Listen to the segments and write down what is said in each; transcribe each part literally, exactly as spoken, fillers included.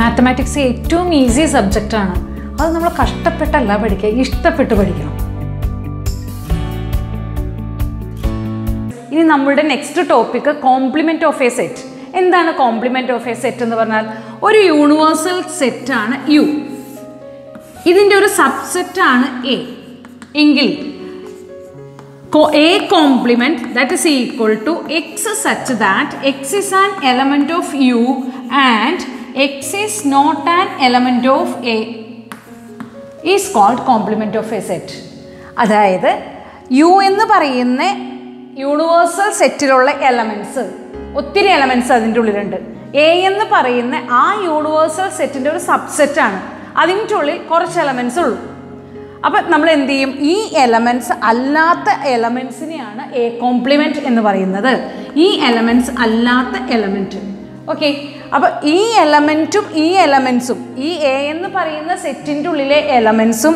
Mathematics is a too easy subject. That's why we have to learn to learn to learn. Now, next topic is complement of a set. What is the complement of a set? One universal set is U. This is a subset of A. Engel. A complement that is equal to X such that X is an element of U and X is not an element of A is called complement of a set. That is U is the universal set of elements. There are elements A is the universal set of subset. That is the elements. Now, we have these elements allata elements a complement ennu parayunnathu. These elements allata element. Okay. Appo ee elementum ee elementsum ee a ennu parayunna set inde ullile elementsum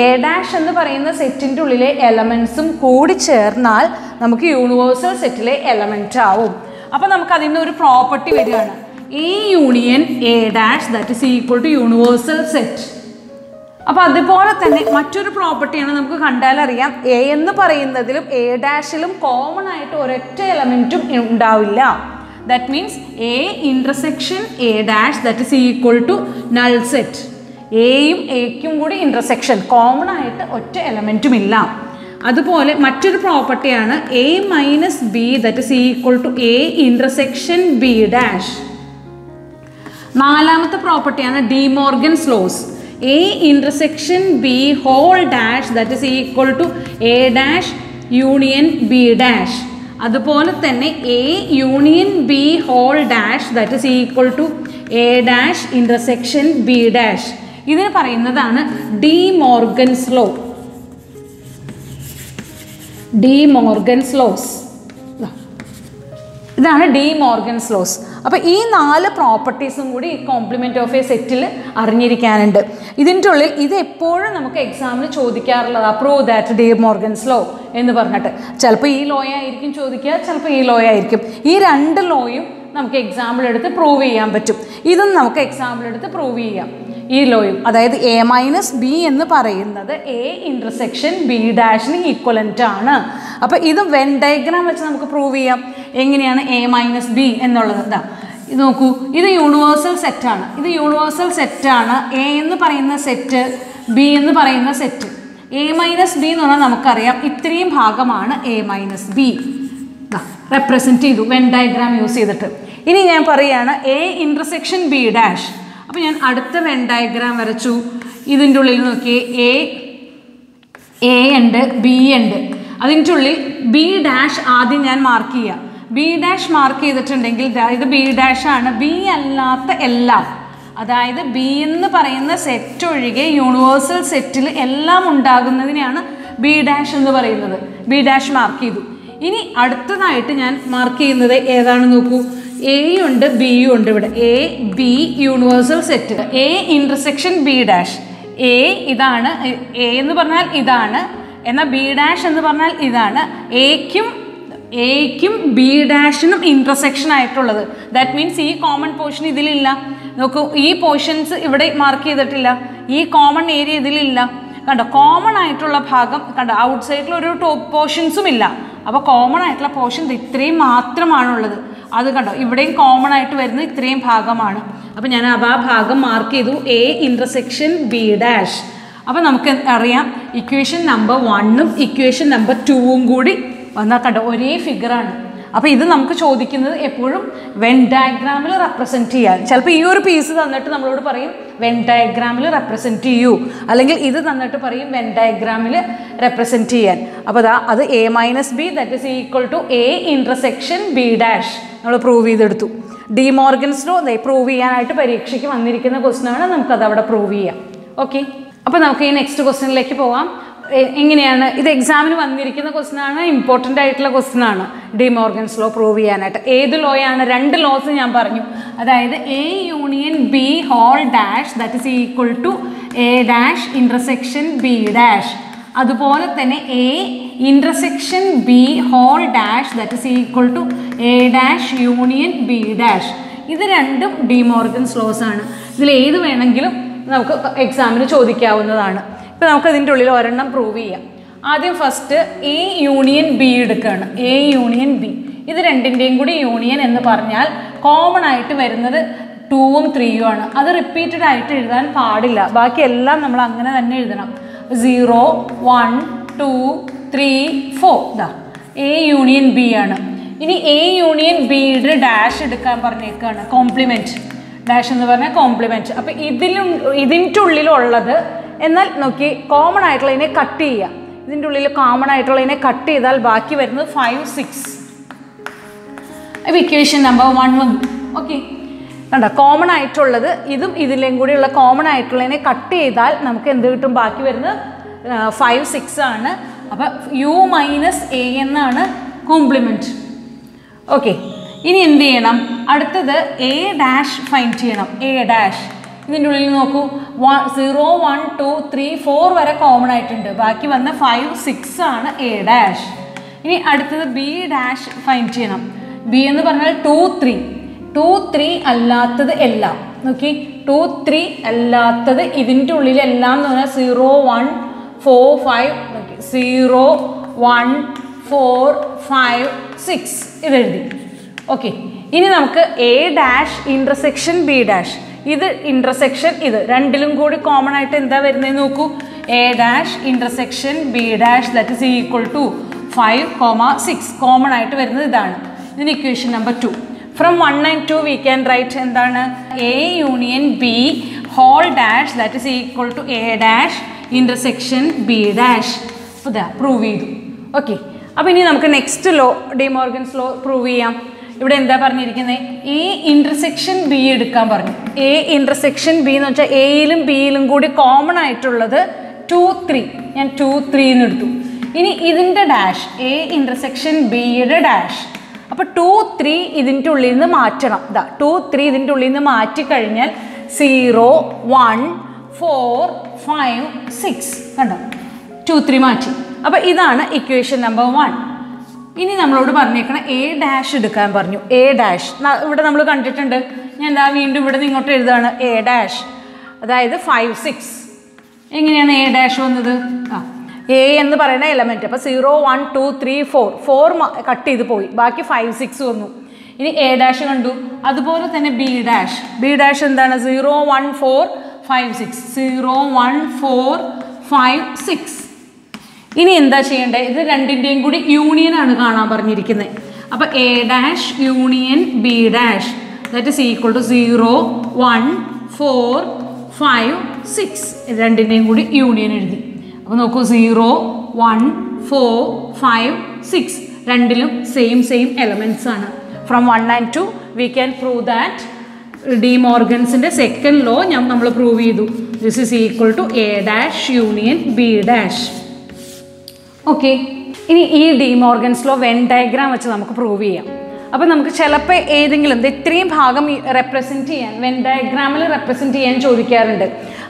a dash ennu parayunna set inde ullile elementsum koodi chernal namukku universal setile element aavum. Appo namukku adinne oru property variyana. A union a dash that is equal to universal set. Now, we have a property that we have A and A dash is common element. That means A intersection A dash that is equal to null set. A and A intersection common element. That is another property A minus B that is equal to A intersection B dash. Fourth property is De Morgan's laws. A intersection B whole dash that is equal to A dash union B dash. That's A union B whole dash that is equal to A dash intersection B dash. This is De Morgan's law. De Morgan's laws. This is De Morgan's laws. So, these four properties are the complement of a set. This is the exam. Prove that De Morgan's law. This law is the law. These two laws are the exam. Prove this. This is the exam. Prove this. That is A minus B is A intersection B dash equivalent. So, this is the Venn diagram. Prove this. A minus B this is a universal set. This is a universal set. A is the set. B is the set. A minus B is A minus B. Represent this Venn diagram. This is A intersection B dash. Now, I will draw Venn diagram. This is A and B and B dash is marked. B dash mark is B dash and B is L. That is B in the set universal set B dash in the B dash mark. This is mark A and B A B universal set A intersection B dash A A B dash A A kim B dash intersection आयतोलद. That means ये common portion इधर इल्ला. देखो ये portions इवडे mark इधर इल्ला. ये common area इधर इल्ला. कंडा common आयतोलद भागम कंडा outside लो एक top portions मिल्ला. अब common आयतोलद portion दित्रे मात्र मानोलद. आदो कंडा इवडे common आयतो वेदने दित्रे भागम आना. अब जाना अब भागम mark इधर A intersection B dash. अब नमक अरिया equation number one num equation number two उंगोडी one figure. So, this is the Venn diagram. Represent this piece. Venn diagram represent you. This is the Venn diagram represent you. So, that is A minus B that is equal to A intersection B dash. We will prove this. De Morgan's law is prove it. Okay. So, we will go to the next question. This exam is an important title. De Morgan's law prove it. A law and two laws. That is A union B whole dash that is equal to A dash intersection B dash. That is A intersection B whole dash that is equal to A dash union B dash. This is De Morgan's laws. This is the exam. Now, prove it. First, A union B. A union B. This is the union. Common item two and three. That is repeated item. That is zero, one, two, three, four. A union B. This A union B dash complement. Dash is complement. So, this is the common item. Cut this common item. Cut the five, six. Equation number one. Okay. Common item is this common item cut it five, six u minus a is complement. Okay. This a dash find a dash. zero, one, two, three, four common item. five, six a dash. This b dash find b is two, three. two, three allathathu ellam. Okay. two, three allathathu idinte ullil ellam nu parna zero, one, four, five. Okay. zero, one, four, five, six. Idu ezhudhi. Okay. Ini namukku A dash intersection B dash. Idu intersection idu. Randilum koodi common aayittu endha varunne nokku. A dash intersection B dash that is equal to five, six. Common aayittu varunne idana. Ini equation number two. From one and two we can write A union B whole dash that is equal to A dash intersection B dash. So that prove it. Okay. Now we will next law, De Morgan's law prove it. A intersection B A intersection B is A and B is common two, three. And two, three. This is dash A intersection B dash. Now two, three is into the match. two, three is into the match. zero, one, four, five, six. two, three match. Now this is equation number one. This is A dash. A dash. Now we will content. A dash. That is five, six. Where is A dash? A is the element. zero, one, two, three, four. four cut it. five, six. A dash. That is B dash. B dash is zero, one, four, five, six. zero, one, four, five, six. This is the union. A dash union B dash. That is equal to zero, one, four, five, six. This is the union. zero, one, four, five, six. Randilum same same elements. From one and two, we can prove that De Morgan's second law we prove. This is equal to A dash union B dash. Okay. This De Morgan's law Venn diagram we prove. Now we will represent Venn diagram represent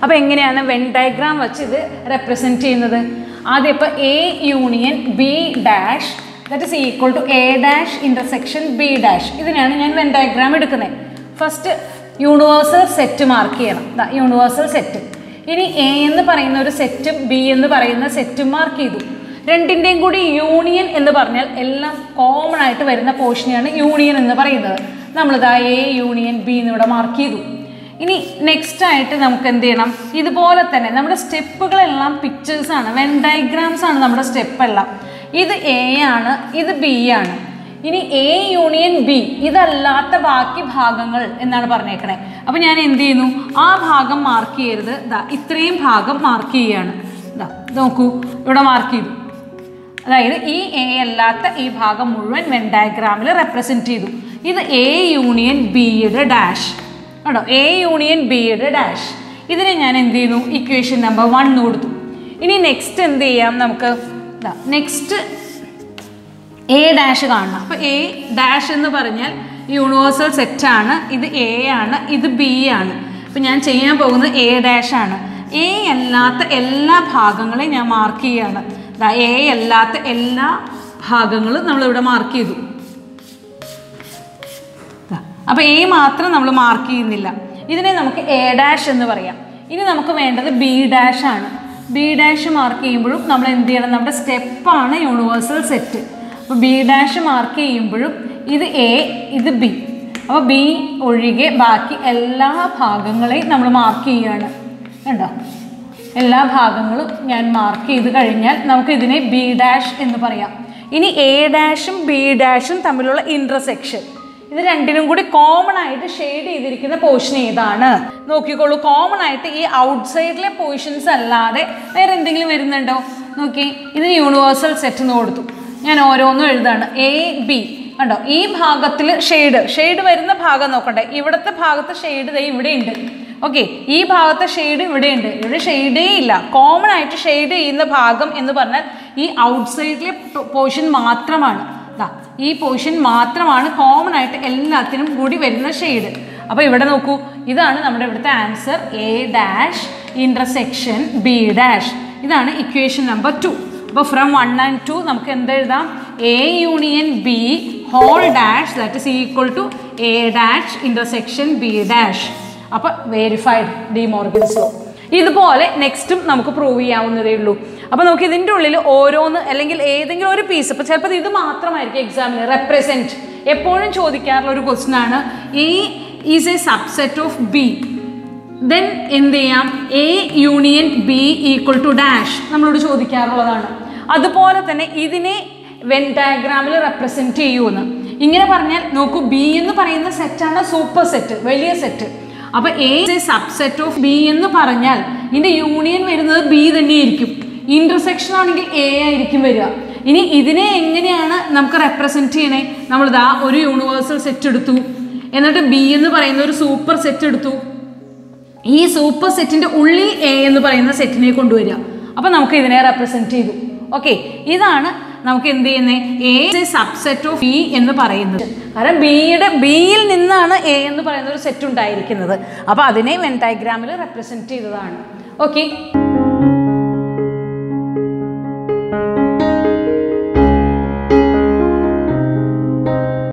अब एंगने आना Venn diagram अच्छे दे represent चीन दे आधे पर A union B dash that is equal to A dash intersection B dash इधर याने याने Venn diagram इड करने first universal set मार किया ना द universal set इनी A इंद पर इन्द एक set B इंद पर इन्द set मार की दो रेंटिंग डेंगुडी union इंद पर ने एल्ला common आइटम वेरना पोषण याने union इंद पर इन्द नमले दा A union B इंद वड़ा मार की दो. Next item, we will see the steps. We will pictures, Venn diagrams. This is A, this is B. This is A union B. This is all the parts. Now, I will mark this part. This part is marked. This is A all the Venn diagram represent. This is A union B dash. A union B dash. This is equation number one. This next next A dash. A dash is universal set. This is A, this is B. This is A dash. A is all mark. A is all mark. അപ്പോൾ A മാത്രം നമ്മൾ mark ചെയ്യുന്നില്ല. ഇതിനെ നമുക്ക് A' എന്ന് പറയാം. ഇനി നമുക്ക് വേണ്ടത് B' ആണ്. B' മാർക്ക് ചെയ്യുമ്പോഴും നമ്മൾ എന്ത് ചെയ്യണം? നമ്മുടെ സ്റ്റെപ്പ് ആണ് യൂണിവേഴ്സൽ സെറ്റ്. അപ്പോൾ B' മാർക്ക് ചെയ്യുമ്പോഴും ഇത് A, ഇത് B. അപ്പോൾ B ഒഴികെ ബാക്കി എല്ലാ ഭാഗങ്ങളെയും നമ്മൾ മാർക്ക് ചെയ്യുകയാണ്. കണ്ടോ? എല്ലാ ഭാഗങ്ങളും ഞാൻ മാർക്ക് ചെയ്ത് കഴിഞ്ഞാൽ നമുക്ക് ഇതിനെ B' എന്ന് പറയാം. ഇനി A'ും B'ും തമ്മിലുള്ള ഇൻ്റർസെക്ഷൻ, ഇത് രണ്ടിനും കൂടി കോമൺ ആയിട്ട് ഷെയ്ഡ് ചെയ്തിരിക്കുന്ന പോർഷൻ ഏതാണ് നോക്കിക്കോളൂ. കോമൺ ആയിട്ട് ഈ ഔട്ട്സൈഡിലെ പോർഷൻസ് അല്ലാതെ വേറെ എന്തെങ്കിലും വരുന്നുണ്ടോ? നോക്കി, ഇതിന് യൂണിവേഴ്സൽ സെറ്റ് എന്ന് കൊടുത്തു. ഞാൻ ഓരോന്നും എഴുതാണ്. എ, ബി, കണ്ടോ? ഈ ഭാഗത്തിൽ ഷെയ്ഡ് ഷെയ്ഡ് വരുന്ന ഭാഗം നോക്കട്ടെ. ഇവിടുത്തെ ഭാഗത്ത് ഷെയ്ഡ് ദേ ഇവിടെ ഉണ്ട്. ഓക്കെ, ഈ ഭാഗത്തെ ഷെയ്ഡ് ഇവിടെയുണ്ട്. ഇവിടെ ഷെയ്ഡേ ഇല്ല. കോമൺ ആയിട്ട് ഷെയ്ഡ് ചെയ്യുന്ന ഭാഗം എന്ന് പറഞ്ഞാൽ ഈ ഔട്ട്സൈഡിലെ പോർഷൻ മാത്രമാണ്. ഈ പോർഷൻ മാത്രമാണ് കോമൺ ആയിട്ട് എല്ലാത്തിനും കൂടി വരുന്ന ഷെയ്ഡ്. അപ്പോൾ ഇവിടെ നോക്കൂ, ഇതാണ് നമ്മുടെ ഇവിടുത്തെ answer. A dash intersection B dash. ഇതാണ് ഇക്വേഷൻ നമ്പർ ടു. അപ്പോൾ ഫ്രം വൺ ആൻഡ് ടു നമുക്ക് എന്തെഴുതാം? A union B whole dash that is equal to A dash intersection B dash. അപ്പോൾ വേരിഫൈഡ് ഡി മോർഗൻസ് ലോ. ഇതുപോലെ നെക്സ്റ്റും നമുക്ക് prove ചെയ്യാവുന്നതേ ഉള്ളൂ. അപ്പോൾ നമുക്ക് ഇതിൻ്റെ ഉള്ളിൽ ഓരോന്ന് അല്ലെങ്കിൽ ഏതെങ്കിലും ഒരു പീസ്, ഇപ്പോൾ ചിലപ്പോൾ ഇത് മാത്രമായിരിക്കും എക്സാമിന് റെപ്രസെൻറ്റ് എപ്പോഴും ചോദിക്കാറുള്ള ഒരു ക്വസ്റ്റൻ ആണ്. A is a subset of B, then എന്ത് ചെയ്യാം? A union B equal to dash നമ്മളോട് ചോദിക്കാറുള്ളതാണ്. അതുപോലെ തന്നെ ഇതിനെ വെൻ ഡയഗ്രാമിൽ റെപ്രസെൻറ്റ് ചെയ്യുമെന്ന് ഇങ്ങനെ പറഞ്ഞാൽ നോക്കൂ, ബി എന്ന് പറയുന്ന സെറ്റാണ് സൂപ്പർ സെറ്റ്, വലിയ സെറ്റ്. അപ്പോൾ A is a subset of B എന്ന് പറഞ്ഞാൽ ഇതിൻ്റെ യൂണിയൻ വരുന്നത് ബി തന്നെയായിരിക്കും. ഇൻ്റർസെക്ഷൻ ആണെങ്കിൽ എ ആയിരിക്കും വരിക. ഇനി ഇതിനെ എങ്ങനെയാണ് നമുക്ക് റെപ്രസെൻറ്റ് ചെയ്യണേ? നമ്മളിതാ ഒരു യൂണിവേഴ്സൽ സെറ്റ് എടുത്തു, എന്നിട്ട് ബി എന്ന് പറയുന്ന ഒരു സൂപ്പർ സെറ്റ് എടുത്തു. ഈ സൂപ്പർ സെറ്റിൻ്റെ ഉള്ളിൽ എ എന്ന് പറയുന്ന സെറ്റിനെ കൊണ്ടുവരിക. അപ്പോൾ നമുക്ക് ഇതിനെ റെപ്രസെൻറ്റ് ചെയ്തു. ഓക്കെ, ഇതാണ് നമുക്ക് എന്ത് ചെയ്യുന്നത്? A is a subset of B എന്ന് പറയുന്നത്. കാരണം ബിയുടെ ബിയിൽ നിന്നാണ് എ എന്ന് പറയുന്ന ഒരു സെറ്റ് ഉണ്ടായിരിക്കുന്നത്. അപ്പോൾ അതിനെ വെൻ ഡയഗ്രാമിൽ റെപ്രസെൻറ്റ് ചെയ്തതാണ്. ഓക്കെ.